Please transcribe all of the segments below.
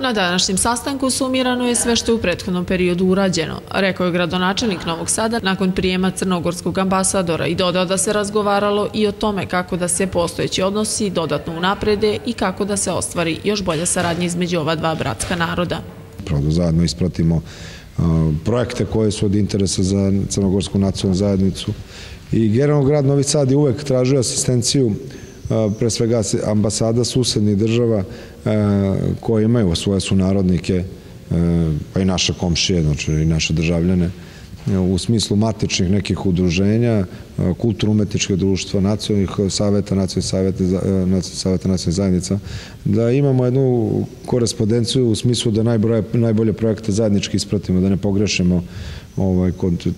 Na današnjem sastanku sumirano je sve što je u prethodnom periodu urađeno, rekao je gradonačelnik Novog Sada nakon prijema crnogorskog ambasadora i dodao da se razgovaralo i o tome kako da se postojeći odnosi dodatno unaprede i kako da se ostvari još bolja saradnja između ova dva bratska naroda. Prvo da zajedno ispratimo projekte koje su od interesa za crnogorsku nacionalnu zajednicu i generalno grad Novi Sad je uvek tražio asistenciju pre svega ambasada susednih država koje imaju svoje sunarodnike, pa i naše komšije, znači i naše državljane, u smislu matičnih nekih udruženja, kulturno-umetničke društva, nacionalnih saveta, nacionalnih zajednica, da imamo jednu korespondenciju u smislu da najbolje projekte zajednički ispratimo, da ne pogrešimo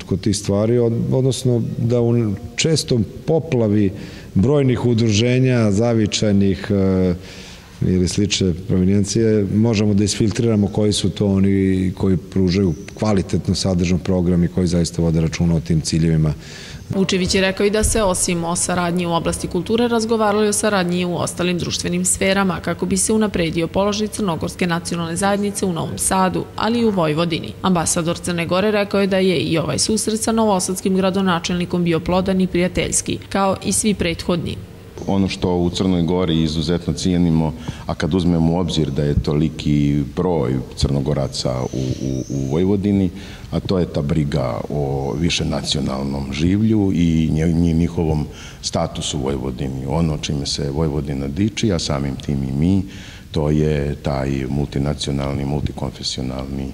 kod tih stvari, odnosno da u čestom poplavi brojnih udruženja, zavičajnih ili slične provenijencije, možemo da isfiltriramo koji su to oni koji pružaju kvalitetno sadržan program i koji zaista vode računa o tim ciljevima. Vučević je rekao i da se osim o saradnji u oblasti kulture razgovaralo i o saradnji u ostalim društvenim sferama kako bi se unapredio položaj crnogorske nacionalne zajednice u Novom Sadu, ali i u Vojvodini. Ambasador Crne Gore rekao je da je i ovaj susret sa novosadskim gradonačelnikom bio plodan i prijateljski, kao i svi prethodni. Ono što u Crnoj Gori izuzetno cijenimo, a kad uzmemo u obzir da je toliki broj Crnogoraca u Vojvodini, a to je ta briga o višenacionalnom življu i njihovom statusu u Vojvodini. Ono čime se Vojvodina diči, a samim tim i mi, to je taj multinacionalni, multikonfesionalni,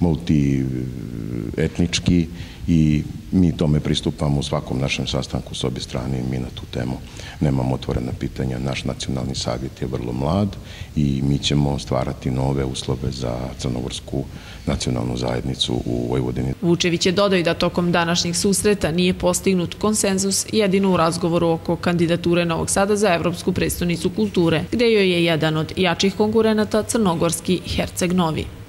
multietnički i mi tome pristupamo u svakom našem sastanku s obje strane i mi na tu temu nemamo otvorena pitanja. Naš nacionalni savjet je vrlo mlad i mi ćemo stvarati nove uslove za crnogorsku nacionalnu zajednicu u Vojvodini. Vučević je dodao i da tokom današnjih susreta nije postignut konsenzus jedino u razgovoru oko kandidature Novog Sada za Evropsku prestonicu kulture, gde joj je jedan od jačih konkurenata crnogorski Hercegnovi.